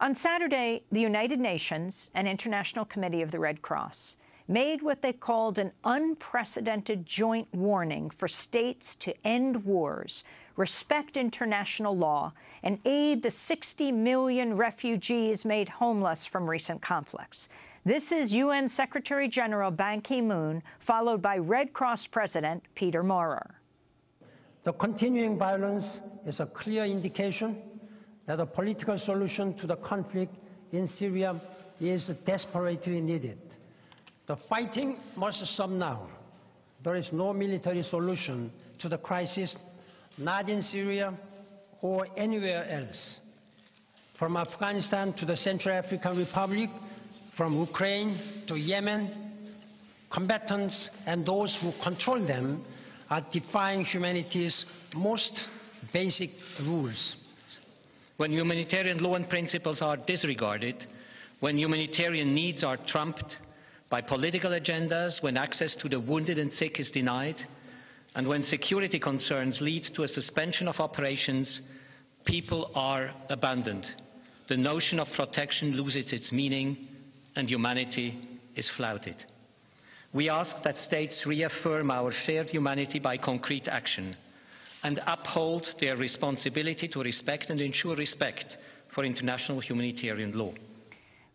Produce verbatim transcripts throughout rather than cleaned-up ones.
On Saturday, the United Nations and International Committee of the Red Cross made what they called an unprecedented joint warning for states to end wars, respect international law, and aid the sixty million refugees made homeless from recent conflicts. This is U N Secretary General Ban Ki-moon, followed by Red Cross President Peter Maurer. The continuing violence is a clear indication that a political solution to the conflict in Syria is desperately needed. The fighting must stop now. There is no military solution to the crisis, not in Syria or anywhere else. From Afghanistan to the Central African Republic, from Ukraine to Yemen, combatants and those who control them are defying humanity's most basic rules. When humanitarian law and principles are disregarded, when humanitarian needs are trumped by political agendas, when access to the wounded and sick is denied, and when security concerns lead to a suspension of operations, people are abandoned. The notion of protection loses its meaning, and humanity is flouted. We ask that states reaffirm our shared humanity by concrete action and uphold their responsibility to respect and ensure respect for international humanitarian law.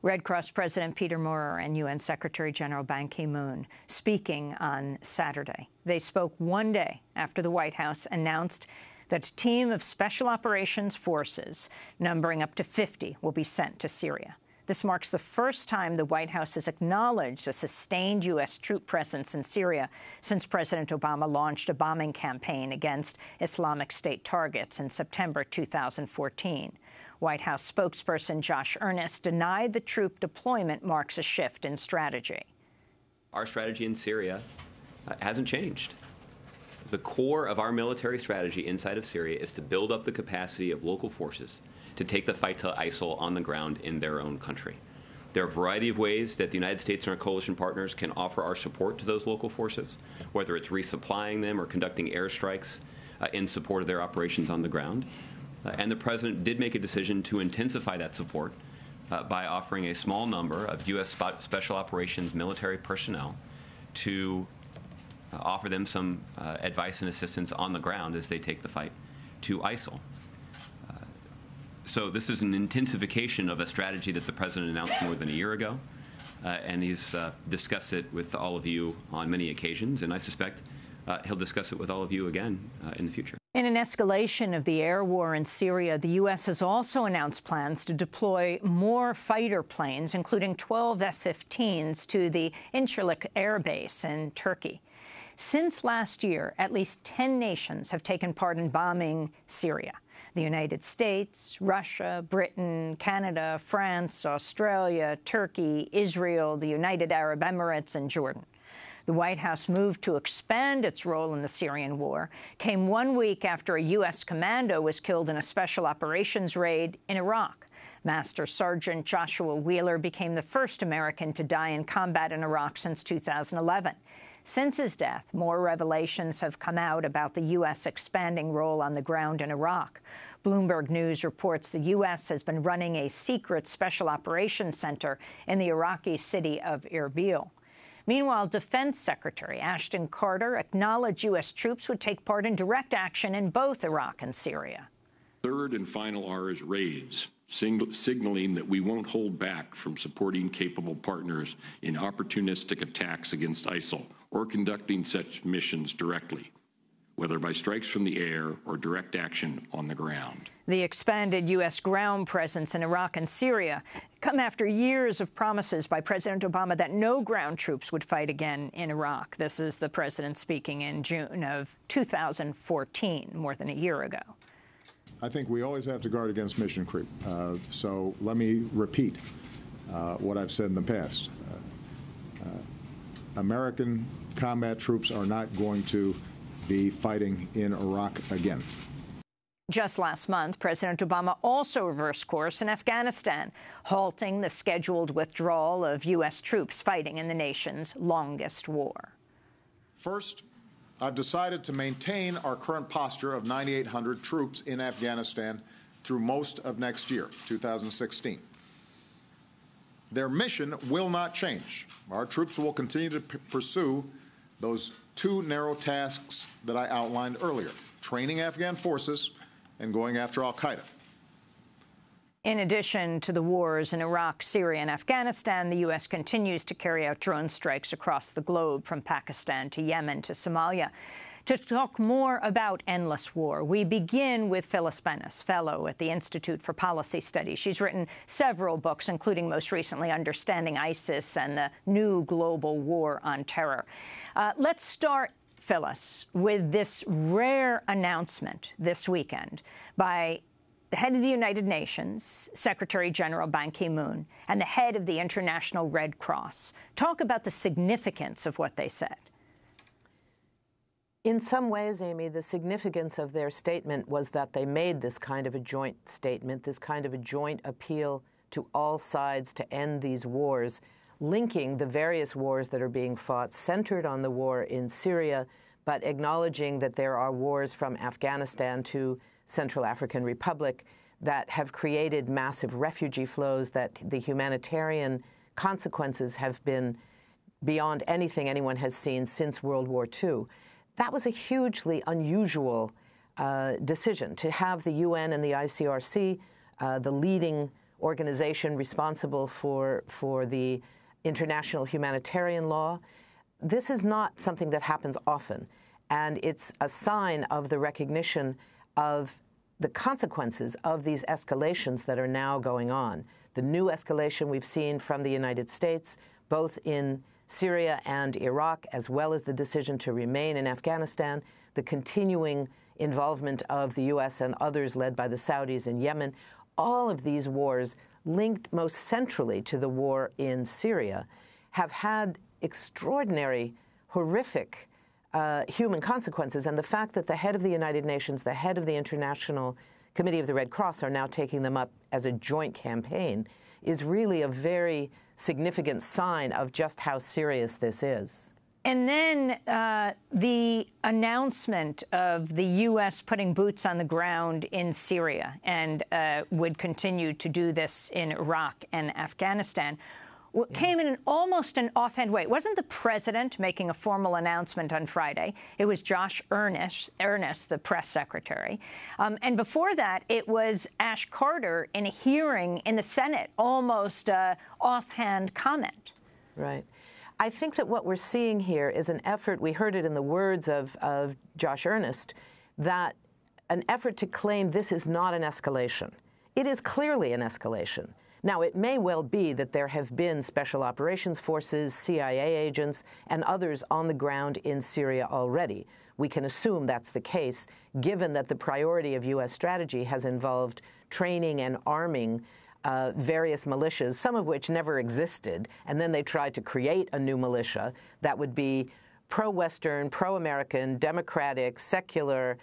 Red Cross President Peter Maurer and U N Secretary General Ban Ki-moon speaking on Saturday. They spoke one day after the White House announced that a team of special operations forces, numbering up to fifty, will be sent to Syria. This marks the first time the White House has acknowledged a sustained U S troop presence in Syria since President Obama launched a bombing campaign against Islamic State targets in September two thousand fourteen. White House spokesperson Josh Earnest denied the troop deployment marks a shift in strategy. Our strategy in Syria hasn't changed. The core of our military strategy inside of Syria is to build up the capacity of local forces to take the fight to ISIL on the ground in their own country. There are a variety of ways that the United States and our coalition partners can offer our support to those local forces, whether it's resupplying them or conducting airstrikes uh, in support of their operations on the ground. Uh, and the president did make a decision to intensify that support uh, by offering a small number of U S Special Operations military personnel to uh, offer them some uh, advice and assistance on the ground as they take the fight to ISIL. Uh, so this is an intensification of a strategy that the president announced more than a year ago, uh, and he's uh, discussed it with all of you on many occasions, and I suspect uh, he'll discuss it with all of you again uh, in the future. In an escalation of the air war in Syria, the U S has also announced plans to deploy more fighter planes, including twelve F fifteens, to the Incirlik Air Base in Turkey. Since last year, at least ten nations have taken part in bombing Syria. The United States, Russia, Britain, Canada, France, Australia, Turkey, Israel, the United Arab Emirates and Jordan. The White House move to expand its role in the Syrian war came one week after a U S commando was killed in a special operations raid in Iraq. Master Sergeant Joshua Wheeler became the first American to die in combat in Iraq since two thousand eleven. Since his death, more revelations have come out about the U S expanding role on the ground in Iraq. Bloomberg News reports the U S has been running a secret special operations center in the Iraqi city of Erbil. Meanwhile, Defense Secretary Ashton Carter acknowledged U S troops would take part in direct action in both Iraq and Syria. Third and final R is raids, signaling that we won't hold back from supporting capable partners in opportunistic attacks against ISIL or conducting such missions directly, whether by strikes from the air or direct action on the ground. The expanded U S ground presence in Iraq and Syria come after years of promises by President Obama that no ground troops would fight again in Iraq. This is the president speaking in June of two thousand fourteen, more than a year ago. I think we always have to guard against mission creep. Uh, so let me repeat uh, what I've said in the past. Uh, uh, American combat troops are not going to be fighting in Iraq again. Just last month, President Obama also reversed course in Afghanistan, halting the scheduled withdrawal of U S troops fighting in the nation's longest war. First, I've decided to maintain our current posture of nine thousand eight hundred troops in Afghanistan through most of next year, two thousand sixteen. Their mission will not change. Our troops will continue to p- pursue those two narrow tasks that I outlined earlier, training Afghan forces and going after al-Qaeda. In addition to the wars in Iraq, Syria and Afghanistan, the U S continues to carry out drone strikes across the globe, from Pakistan to Yemen to Somalia. To talk more about endless war, we begin with Phyllis Bennis, fellow at the Institute for Policy Studies. She's written several books, including most recently Understanding ISIS and the New Global War on Terror. Uh, let's start, Phyllis, with this rare announcement this weekend by the head of the United Nations, Secretary General Ban Ki-moon, and the head of the International Red Cross. Talk about the significance of what they said. In some ways, Amy, the significance of their statement was that they made this kind of a joint statement, this kind of a joint appeal to all sides to end these wars, linking the various wars that are being fought, centered on the war in Syria, but acknowledging that there are wars from Afghanistan to Central African Republic that have created massive refugee flows, that the humanitarian consequences have been beyond anything anyone has seen since World War Two. That was a hugely unusual uh, decision, to have the U N and the I C R C, uh, the leading organization responsible for, for the international humanitarian law. This is not something that happens often, and it's a sign of the recognition of the consequences of these escalations that are now going on. The new escalation we've seen from the United States, both in Syria and Iraq, as well as the decision to remain in Afghanistan, the continuing involvement of the U S and others led by the Saudis in Yemen, all of these wars linked most centrally to the war in Syria have had extraordinary, horrific uh, human consequences. And the fact that the head of the United Nations, the head of the International Committee of the Red Cross are now taking them up as a joint campaign is really a very significant sign of just how serious this is. And then uh, the announcement of the U S putting boots on the ground in Syria and uh, would continue to do this in Iraq and Afghanistan what yeah. came in an, almost an offhand way. It wasn't the president making a formal announcement on Friday. It was Josh Earnest, Earnest the press secretary. Um, and before that, it was Ash Carter in a hearing in the Senate, almost an offhand comment. Right. I think that what we're seeing here is an effort—we heard it in the words of, of Josh Earnest—that an effort to claim this is not an escalation. It is clearly an escalation. Now, it may well be that there have been special operations forces, C I A agents, and others on the ground in Syria already. We can assume that's the case, given that the priority of U S strategy has involved training and arming uh, various militias, some of which never existed, and then they tried to create a new militia that would be pro-Western, pro-American, democratic, secular,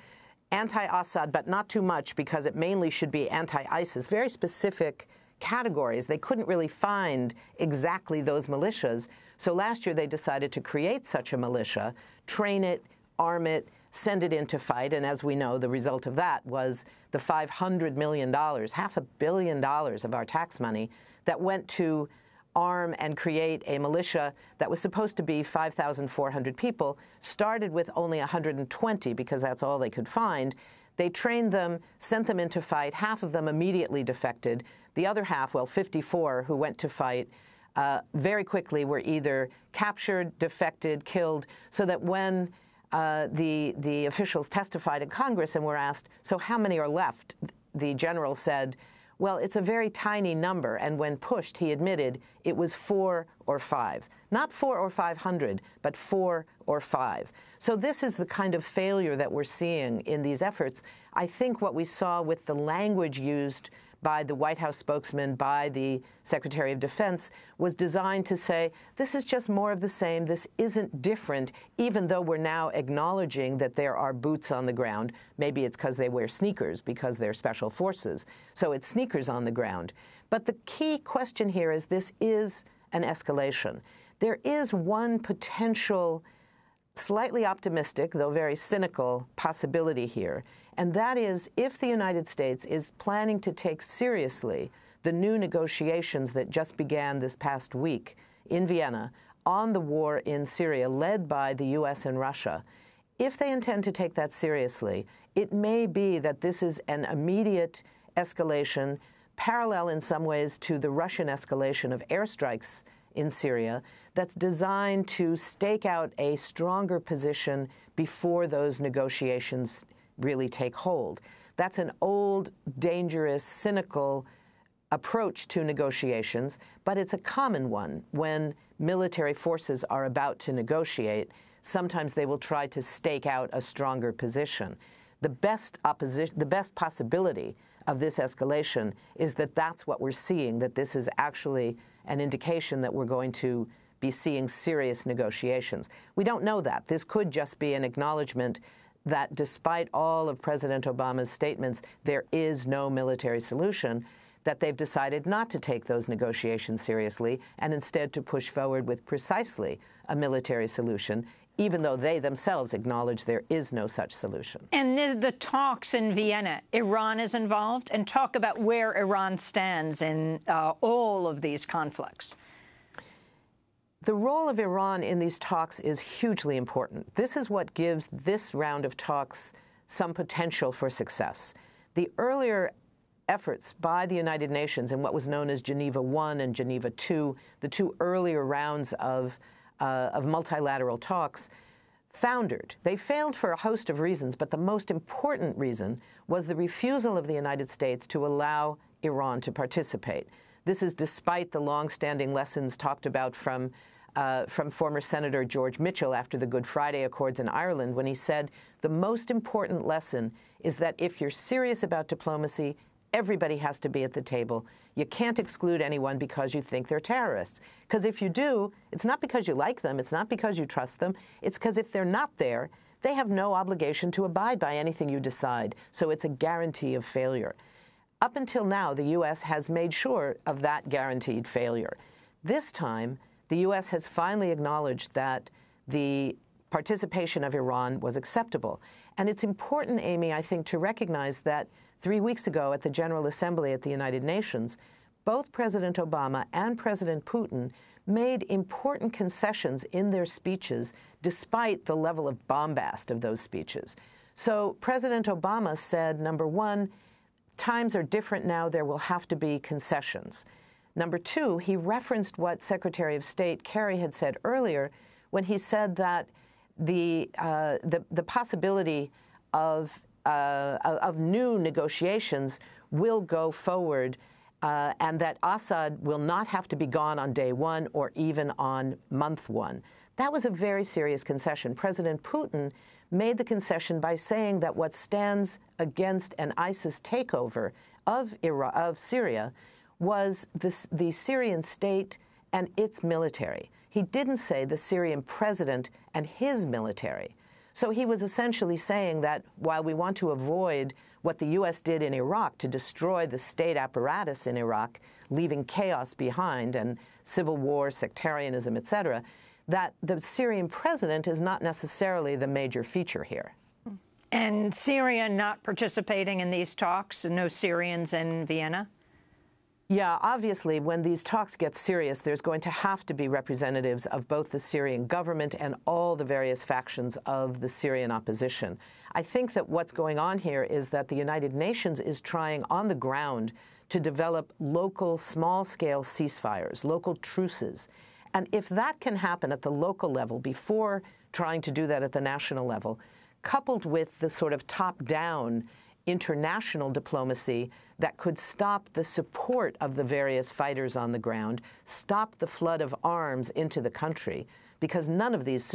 anti-Assad, but not too much, because it mainly should be anti-ISIS, very specific categories. They couldn't really find exactly those militias. So last year they decided to create such a militia, train it, arm it, send it into fight. And as we know, the result of that was the five hundred million dollars, half a billion dollars of our tax money that went to arm and create a militia that was supposed to be five thousand four hundred people, started with only one hundred twenty because that's all they could find. They trained them, sent them into fight. Half of them immediately defected. The other half, well, fifty-four who went to fight, uh, very quickly were either captured, defected, killed, so that when uh, the, the officials testified in Congress and were asked, so how many are left, the general said, well, it's a very tiny number, and when pushed, he admitted it was four or five. Not four or five hundred, but four or five. So this is the kind of failure that we're seeing in these efforts. I think what we saw with the language used by the White House spokesman, by the Secretary of Defense, was designed to say, this is just more of the same, this isn't different, even though we're now acknowledging that there are boots on the ground. Maybe it's because they wear sneakers, because they're special forces. So it's sneakers on the ground. But the key question here is, this is an escalation. There is one potential, slightly optimistic, though very cynical, possibility here, and that is if the United States is planning to take seriously the new negotiations that just began this past week in Vienna on the war in Syria, led by the U S and Russia, if they intend to take that seriously, it may be that this is an immediate escalation, parallel in some ways to the Russian escalation of airstrikes in Syria, that's designed to stake out a stronger position before those negotiations really take hold. That's an old, dangerous, cynical approach to negotiations, but it's a common one when military forces are about to negotiate. Sometimes they will try to stake out a stronger position. The best opposition, the best possibility of this escalation is that that's what we're seeing, that this is actually an indication that we're going to be seeing serious negotiations. We don't know that. This could just be an acknowledgment that despite all of President Obama's statements, there is no military solution, that they've decided not to take those negotiations seriously and instead to push forward with precisely a military solution, even though they themselves acknowledge there is no such solution. And the, the talks in Vienna, Iran is involved? And talk about where Iran stands in uh, all of these conflicts. The role of Iran in these talks is hugely important. This is what gives this round of talks some potential for success. The earlier efforts by the United Nations in what was known as Geneva one and Geneva two, the two earlier rounds of Uh, of multilateral talks, foundered. They failed for a host of reasons, but the most important reason was the refusal of the United States to allow Iran to participate. This is despite the long-standing lessons talked about from, uh, from former Senator George Mitchell after the Good Friday Accords in Ireland, when he said, the most important lesson is that if you're serious about diplomacy, everybody has to be at the table. You can't exclude anyone because you think they're terrorists. Because if you do, it's not because you like them, it's not because you trust them, it's because if they're not there, they have no obligation to abide by anything you decide. So it's a guarantee of failure. Up until now, the U S has made sure of that guaranteed failure. This time, the U S has finally acknowledged that the participation of Iran was acceptable. And it's important, Amy, I think, to recognize that three weeks ago at the General Assembly at the United Nations, both President Obama and President Putin made important concessions in their speeches, despite the level of bombast of those speeches. So President Obama said, number one, times are different now, there will have to be concessions. Number two, he referenced what Secretary of State Kerry had said earlier when he said that the, uh, the, the possibility of Uh, of new negotiations will go forward, uh, and that Assad will not have to be gone on day one or even on month one. That was a very serious concession. President Putin made the concession by saying that what stands against an ISIS takeover of, Iraq, of Syria was the, the Syrian state and its military. He didn't say the Syrian president and his military. So he was essentially saying that while we want to avoid what the U S did in Iraq to destroy the state apparatus in Iraq, leaving chaos behind and civil war, sectarianism, et cetera, that the Syrian president is not necessarily the major feature here. And Syria not participating in these talks, no Syrians in Vienna? Yeah, obviously, when these talks get serious, there's going to have to be representatives of both the Syrian government and all the various factions of the Syrian opposition. I think that what's going on here is that the United Nations is trying on the ground to develop local, small-scale ceasefires, local truces. And if that can happen at the local level before trying to do that at the national level, coupled with the sort of top-down international diplomacy that could stop the support of the various fighters on the ground, stop the flood of arms into the country, because none of these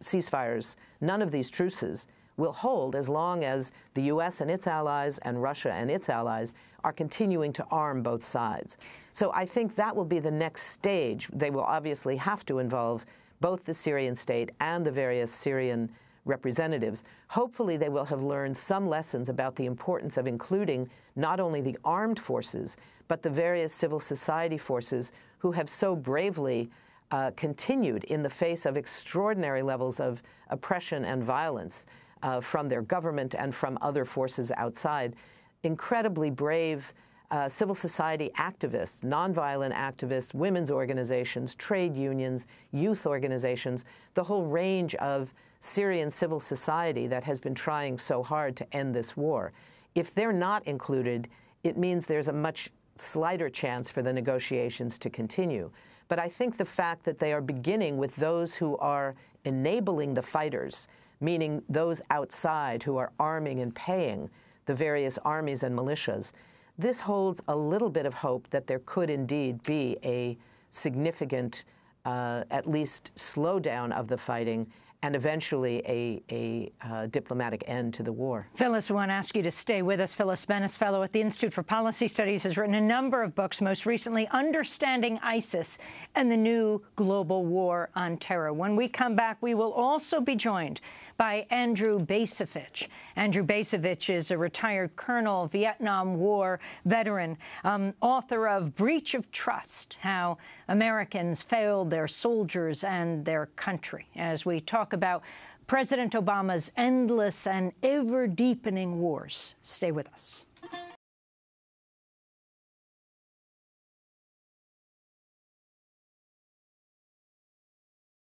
ceasefires, none of these truces will hold as long as the U S and its allies and Russia and its allies are continuing to arm both sides. So I think that will be the next stage. They will obviously have to involve both the Syrian state and the various Syrian representatives. Hopefully, they will have learned some lessons about the importance of including not only the armed forces, but the various civil society forces who have so bravely uh, continued in the face of extraordinary levels of oppression and violence uh, from their government and from other forces outside, incredibly brave uh, civil society activists, nonviolent activists, women's organizations, trade unions, youth organizations, the whole range of Syrian civil society that has been trying so hard to end this war. If they're not included, it means there's a much slighter chance for the negotiations to continue. But I think the fact that they are beginning with those who are enabling the fighters, meaning those outside who are arming and paying the various armies and militias, this holds a little bit of hope that there could indeed be a significant, uh, at least, slowdown of the fighting and eventually a, a uh, diplomatic end to the war. Phyllis, we want to ask you to stay with us. Phyllis Bennis, fellow at the Institute for Policy Studies, has written a number of books, most recently Understanding ISIS and the New Global War on Terror. When we come back, we will also be joined by Andrew Bacevich. Andrew Bacevich is a retired colonel, Vietnam War veteran, um, author of Breach of Trust, How Americans Failed Their Soldiers and Their Country, as we talk about President Obama's endless and ever-deepening wars. Stay with us.